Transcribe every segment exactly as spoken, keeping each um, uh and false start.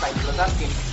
पाहिजे होता असतील.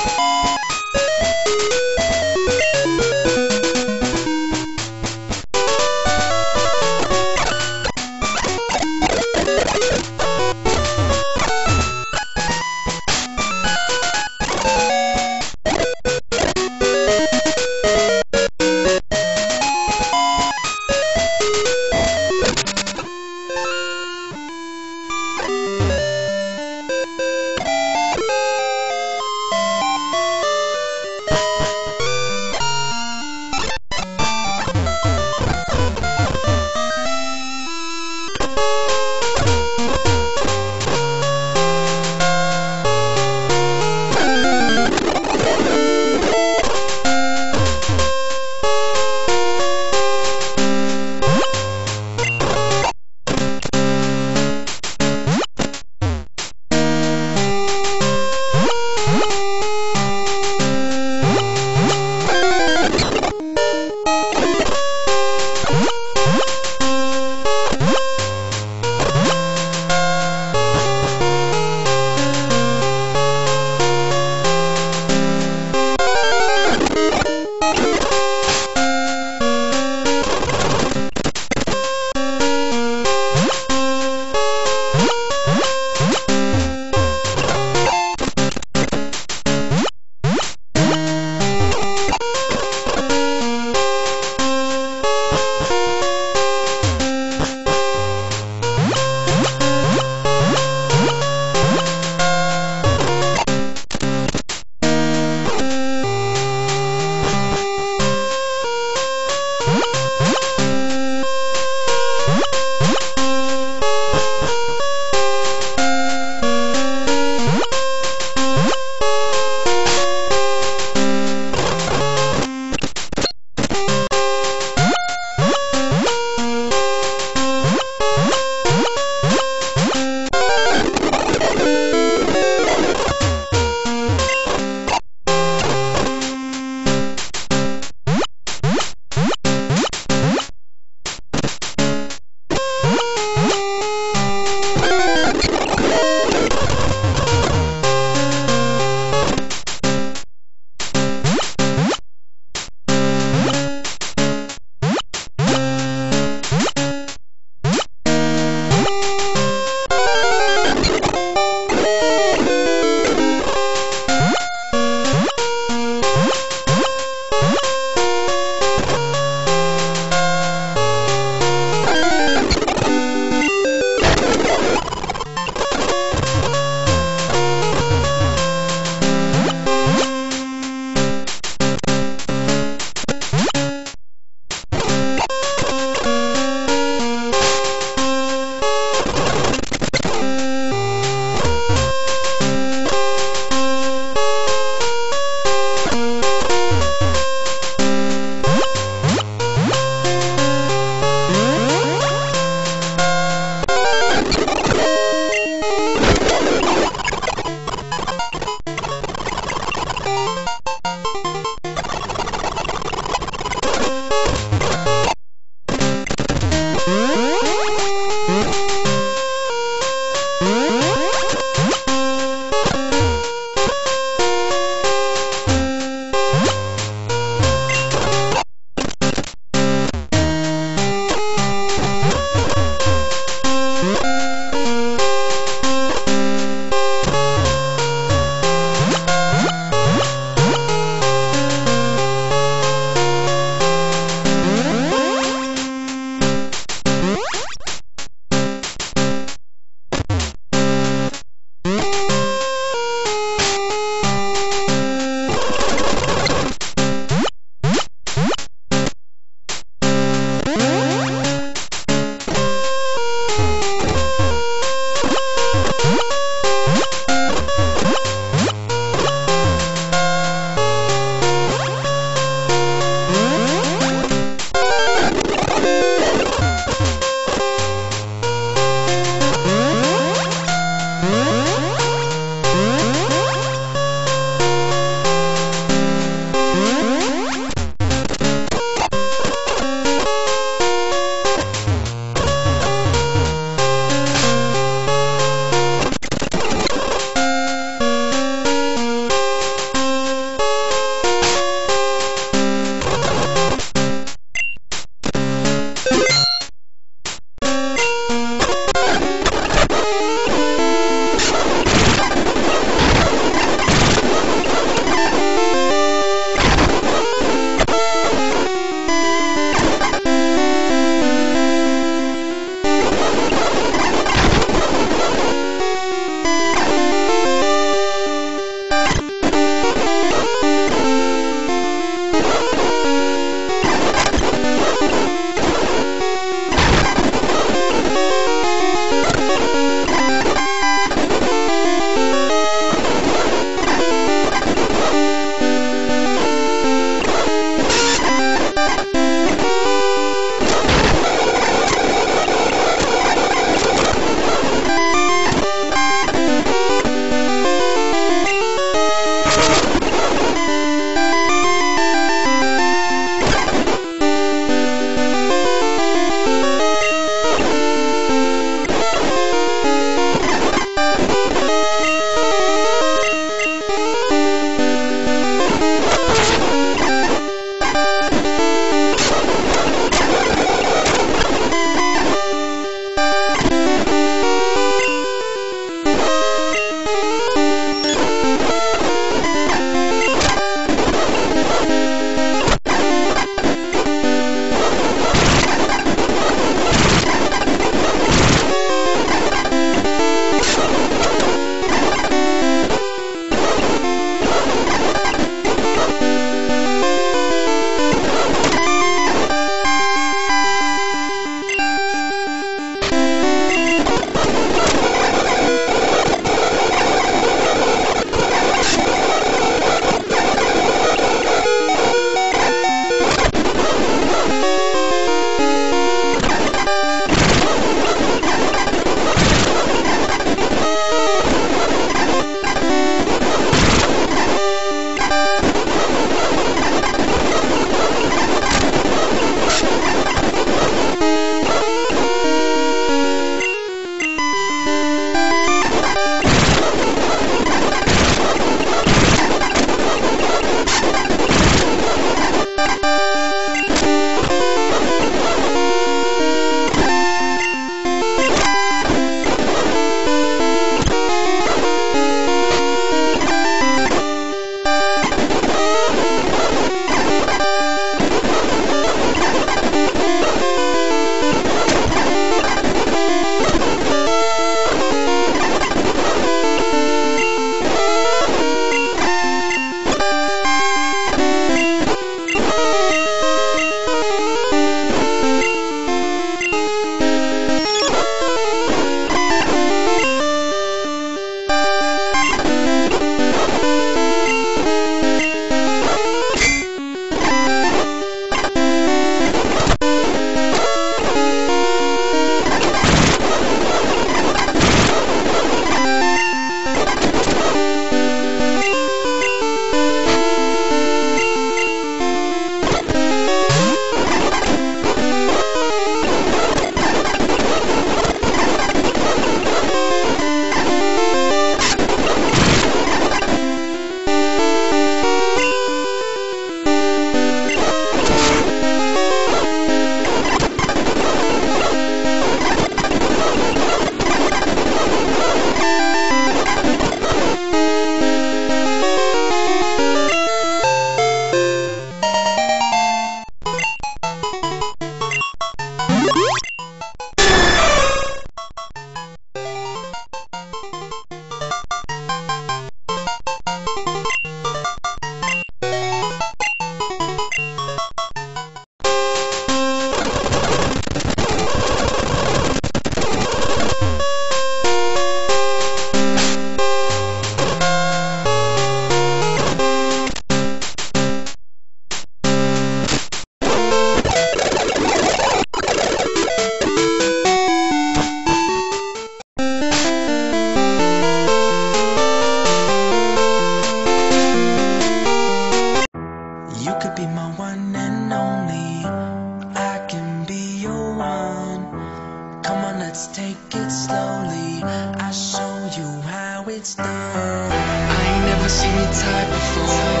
Let's take it slowly, I'll show you how it's done. I ain't never seen your type before.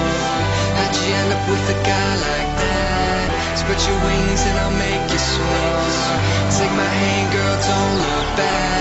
How'd you end up with a guy like that? Spread your wings and I'll make you soar. Take my hand, girl, don't look back.